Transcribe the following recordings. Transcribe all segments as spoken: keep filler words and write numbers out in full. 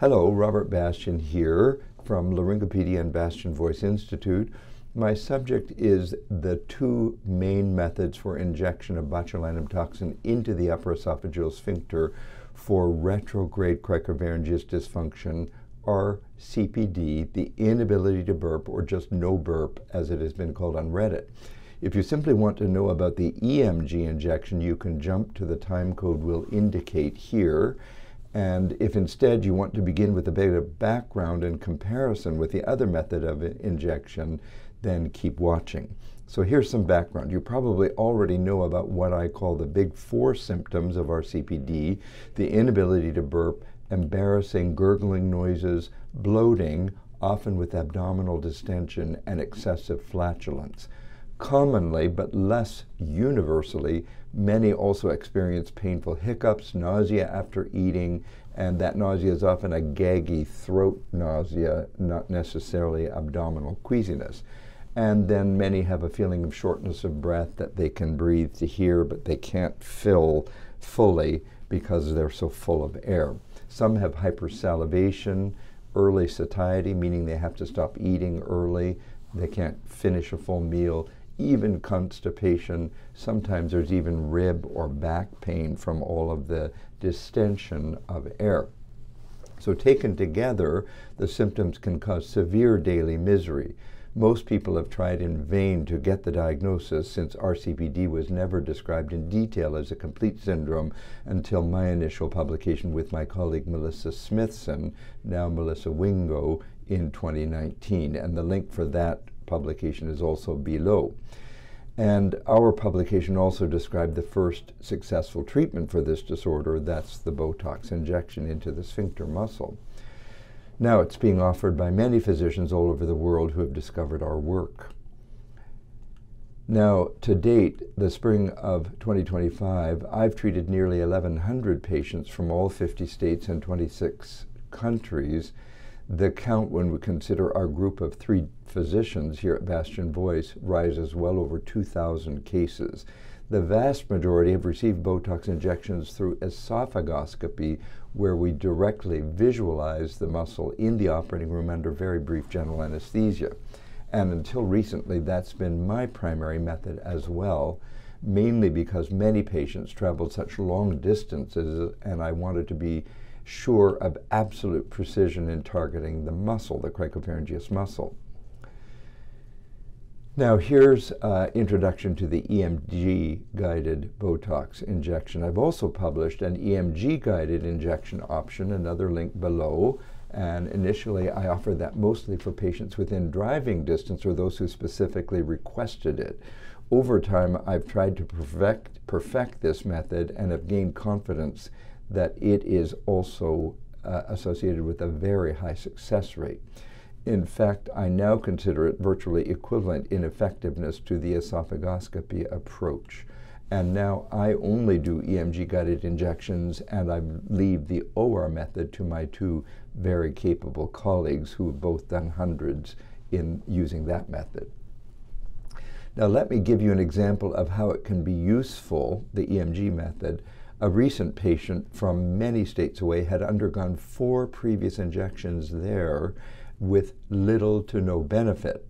Hello, Robert Bastian here from Laryngopedia and Bastian Voice Institute. My subject is the two main methods for injection of botulinum toxin into the upper esophageal sphincter for retrograde cricopharyngeus dysfunction, or C P D, the inability to burp, or just no burp as it has been called on Reddit. If you simply want to know about the E M G injection, you can jump to the time code we'll indicate here. And if instead you want to begin with a bit of background in comparison with the other method of injection, then keep watching. So here's some background. You probably already know about what I call the big four symptoms of our C P D: the inability to burp, embarrassing gurgling noises, bloating, often with abdominal distension, and excessive flatulence. Commonly, but less universally, many also experience painful hiccups, nausea after eating, and that nausea is often a gaggy throat nausea, not necessarily abdominal queasiness. And then many have a feeling of shortness of breath, that they can breathe to here, but they can't fill fully because they're so full of air. Some have hypersalivation, early satiety, meaning they have to stop eating early, they can't finish a full meal, even constipation. Sometimes there's even rib or back pain from all of the distension of air. So taken together, the symptoms can cause severe daily misery. Most people have tried in vain to get the diagnosis, since R C P D was never described in detail as a complete syndrome until my initial publication with my colleague Melissa Smithson, now Melissa Wingo, in twenty nineteen. And the link for that publication is also below. And our publication also described the first successful treatment for this disorder, that's the Botox injection into the sphincter muscle. Now it's being offered by many physicians all over the world who have discovered our work. Now, to date, the spring of twenty twenty-five, I've treated nearly eleven hundred patients from all fifty states and twenty-six countries. The count, when we consider our group of three physicians here at Bastian Voice, rises well over two thousand cases. The vast majority have received Botox injections through esophagoscopy, where we directly visualize the muscle in the operating room under very brief general anesthesia. And until recently, that's been my primary method as well, mainly because many patients traveled such long distances and I wanted to be sure of absolute precision in targeting the muscle, the cricopharyngeus muscle. Now here's an introduction to the E M G-guided Botox injection. I've also published an E M G-guided injection option, another link below, and initially I offered that mostly for patients within driving distance or those who specifically requested it. Over time, I've tried to perfect, perfect this method and have gained confidence that it is also uh, associated with a very high success rate. In fact, I now consider it virtually equivalent in effectiveness to the esophagoscopy approach. And now I only do E M G-guided injections, and I leave the O R method to my two very capable colleagues who have both done hundreds in using that method. Now let me give you an example of how it can be useful, the E M G method. A recent patient from many states away had undergone four previous injections there with little to no benefit.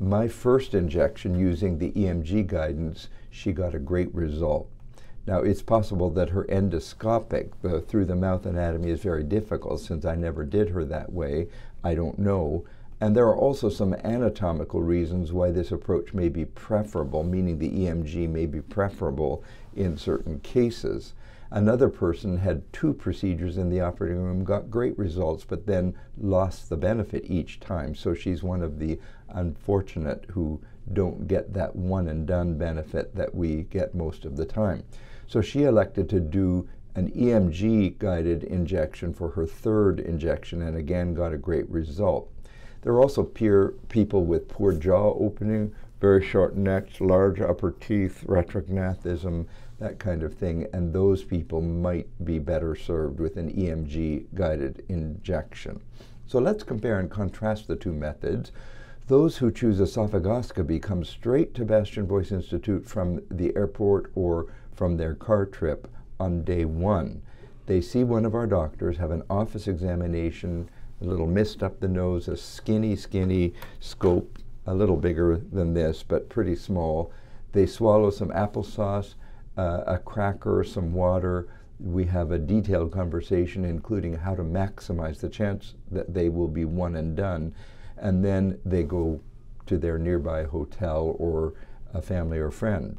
My first injection, using the E M G guidance, she got a great result. Now, it's possible that her endoscopic, the through the mouth anatomy, is very difficult, since I never did her that way. I don't know. And there are also some anatomical reasons why this approach may be preferable, meaning the E M G may be preferable in certain cases. Another person had two procedures in the operating room, got great results, but then lost the benefit each time. So she's one of the unfortunate who don't get that one and done benefit that we get most of the time. So she elected to do an E M G guided injection for her third injection, and again got a great result. There are also peer people with poor jaw opening, very short necks, large upper teeth, retrognathism, that kind of thing, and those people might be better served with an E M G-guided injection. So let's compare and contrast the two methods. Those who choose esophagoscopy come straight to Bastian Voice Institute from the airport or from their car trip on day one. they see one of our doctors, have an office examination, a little mist up the nose, a skinny, skinny scope, a little bigger than this, but pretty small. They swallow some applesauce, uh, a cracker, some water. We have a detailed conversation, including how to maximize the chance that they will be one and done. And then they go to their nearby hotel or a family or friend.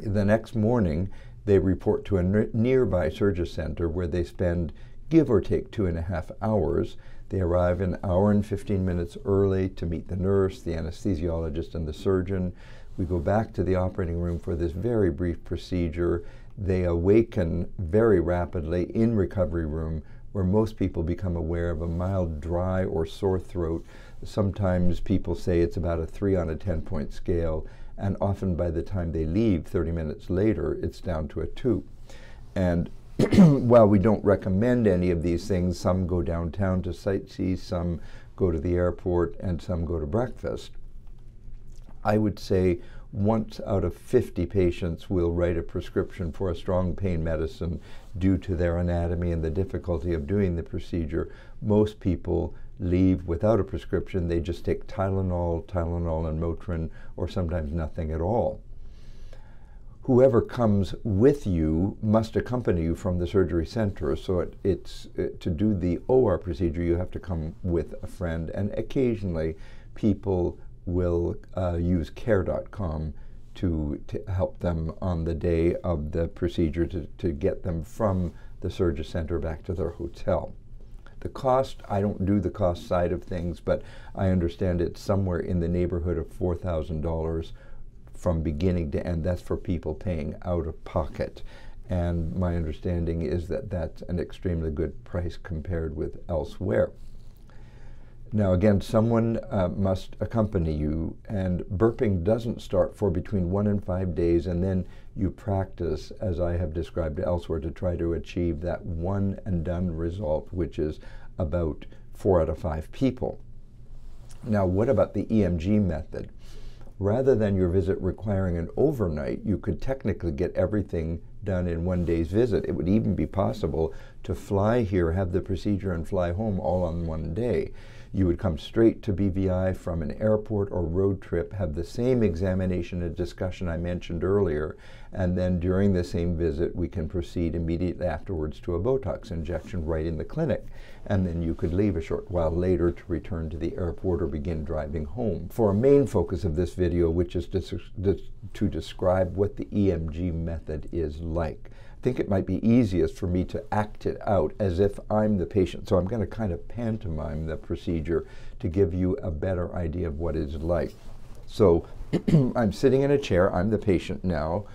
The next morning, they report to a nearby surgery center where they spend give or take two and a half hours. They arrive an hour and fifteen minutes early to meet the nurse, the anesthesiologist, and the surgeon. We go back to the operating room for this very brief procedure. They awaken very rapidly in recovery room, where most people become aware of a mild dry or sore throat. Sometimes people say it's about a three on a ten point scale, and often by the time they leave thirty minutes later, it's down to a two. And while we don't recommend any of these things, some go downtown to sightsee, some go to the airport, and some go to breakfast. I would say once out of fifty patients will write a prescription for a strong pain medicine due to their anatomy and the difficulty of doing the procedure. Most people leave without a prescription. They just take Tylenol, Tylenol and Motrin, or sometimes nothing at all. Whoever comes with you must accompany you from the surgery center. So it, it's, it, to do the O R procedure, you have to come with a friend, and occasionally people will uh, use care dot com to, to help them on the day of the procedure to, to get them from the surgery center back to their hotel. The cost, I don't do the cost side of things, but I understand it's somewhere in the neighborhood of four thousand dollars from beginning to end. That's for people paying out of pocket. And my understanding is that that's an extremely good price compared with elsewhere. Now again, someone uh, must accompany you, and burping doesn't start for between one and five days, and then you practice, as I have described elsewhere, to try to achieve that one and done result, which is about four out of five people. Now what about the E M G method? Rather than your visit requiring an overnight, you could technically get everything done in one day's visit. It would even be possible to fly here, have the procedure, and fly home all on one day. You would come straight to B V I from an airport or road trip, have the same examination and discussion I mentioned earlier, and then during the same visit we can proceed immediately afterwards to a Botox injection right in the clinic, and then you could leave a short while later to return to the airport or begin driving home. For a main focus of this video, which is to, to describe what the E M G method is like, I think it might be easiest for me to act it out as if I'm the patient. So I'm going to kind of pantomime the procedure to give you a better idea of what it's like. So I'm sitting in a chair, I'm the patient now,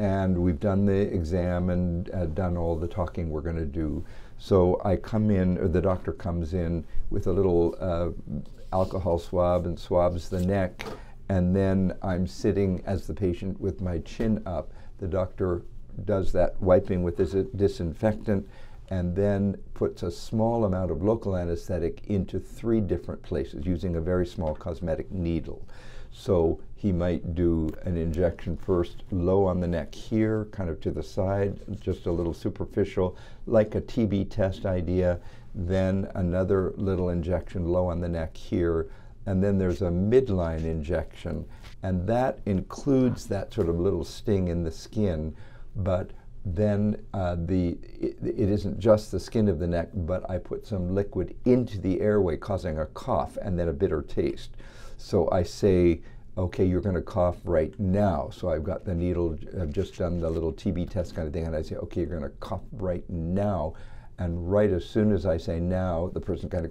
and we've done the exam and uh, done all the talking we're going to do. So I come in, or the doctor comes in with a little uh, alcohol swab and swabs the neck, and then I'm sitting as the patient with my chin up. The doctor does that wiping with this disinfectant, and then puts a small amount of local anesthetic into three different places using a very small cosmetic needle. So he might do an injection first low on the neck here, kind of to the side, just a little superficial, like a T B test idea, then another little injection low on the neck here, and then there's a midline injection, and that includes that sort of little sting in the skin. But then uh, the, it, it isn't just the skin of the neck, but I put some liquid into the airway causing a cough and then a bitter taste. So I say, okay, you're going to cough right now. So I've got the needle, I've just done the little T B test kind of thing, and I say, okay, you're going to cough right now. And right as soon as I say now, the person kind of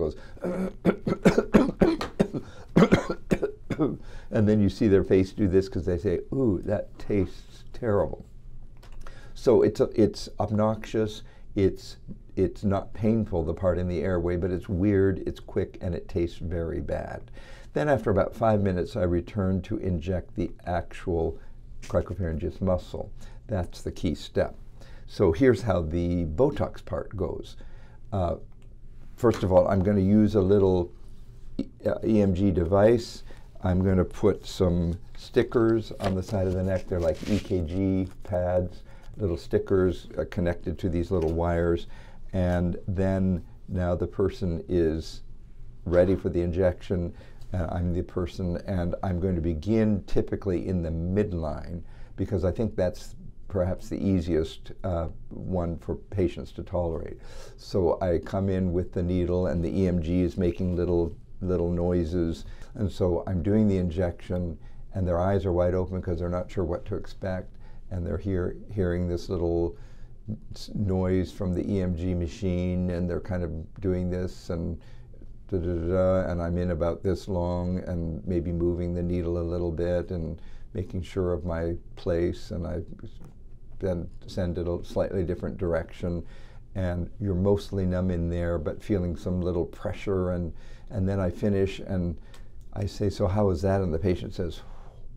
goes, and then you see their face do this because they say, ooh, that tastes terrible. So it's, a, it's obnoxious, it's, it's not painful, the part in the airway, but it's weird, it's quick, and it tastes very bad. Then after about five minutes, I return to inject the actual cricopharyngeus muscle. That's the key step. So here's how the Botox part goes. Uh, first of all, I'm going to use a little e uh, E M G device. I'm going to put some stickers on the side of the neck. They're like E K G pads. little stickers uh, connected to these little wires, and then now the person is ready for the injection. Uh, I'm the person, and I'm going to begin typically in the midline, because I think that's perhaps the easiest uh, one for patients to tolerate. So I come in with the needle, and the E M G is making little little noises, and so I'm doing the injection, and their eyes are wide open because they're not sure what to expect, and they're hear, hearing this little noise from the E M G machine, and they're kind of doing this, and da, da, da, da, and I'm in about this long, and maybe moving the needle a little bit, and making sure of my place, and I then send it a slightly different direction, and you're mostly numb in there, but feeling some little pressure, and and then I finish, and I say, so how was that? And the patient says,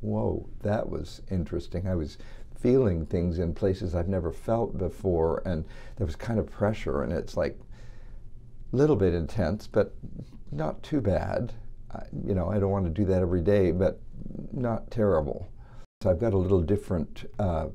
whoa, that was interesting. I was feeling things in places I've never felt before, and there was kind of pressure, and it's like a little bit intense, but not too bad. I, you know, I don't want to do that every day, but not terrible. So I've got a little different uh,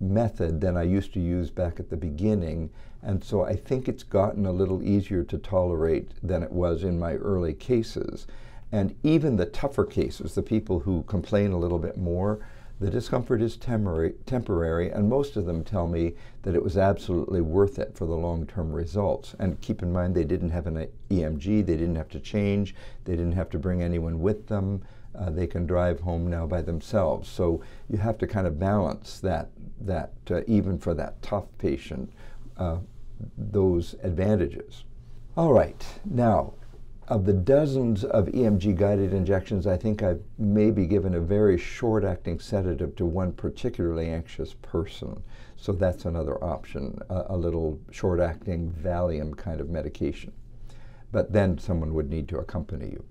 method than I used to use back at the beginning, and so I think it's gotten a little easier to tolerate than it was in my early cases. And even the tougher cases, the people who complain a little bit more, the discomfort is temporary, temporary, and most of them tell me that it was absolutely worth it for the long-term results. And keep in mind, they didn't have an E M G, they didn't have to change, they didn't have to bring anyone with them. Uh, they can drive home now by themselves. So you have to kind of balance that, that uh, even for that tough patient, uh, those advantages. All right, now, of the dozens of E M G-guided injections, I think I've maybe given a very short-acting sedative to one particularly anxious person. So that's another option, a, a little short-acting Valium kind of medication. But then someone would need to accompany you.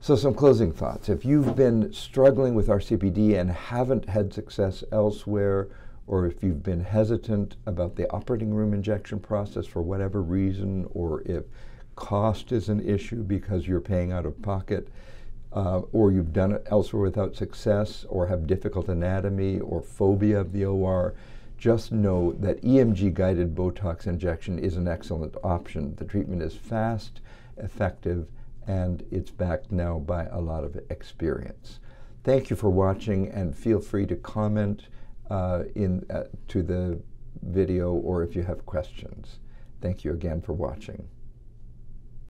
So some closing thoughts. If you've been struggling with R C P D and haven't had success elsewhere, or if you've been hesitant about the operating room injection process for whatever reason, or if cost is an issue because you're paying out of pocket, uh, or you've done it elsewhere without success, or have difficult anatomy or phobia of the O R, just know that E M G-guided Botox injection is an excellent option. The treatment is fast, effective, and it's backed now by a lot of experience. Thank you for watching, and feel free to comment uh, in, uh, to the video, or if you have questions. Thank you again for watching.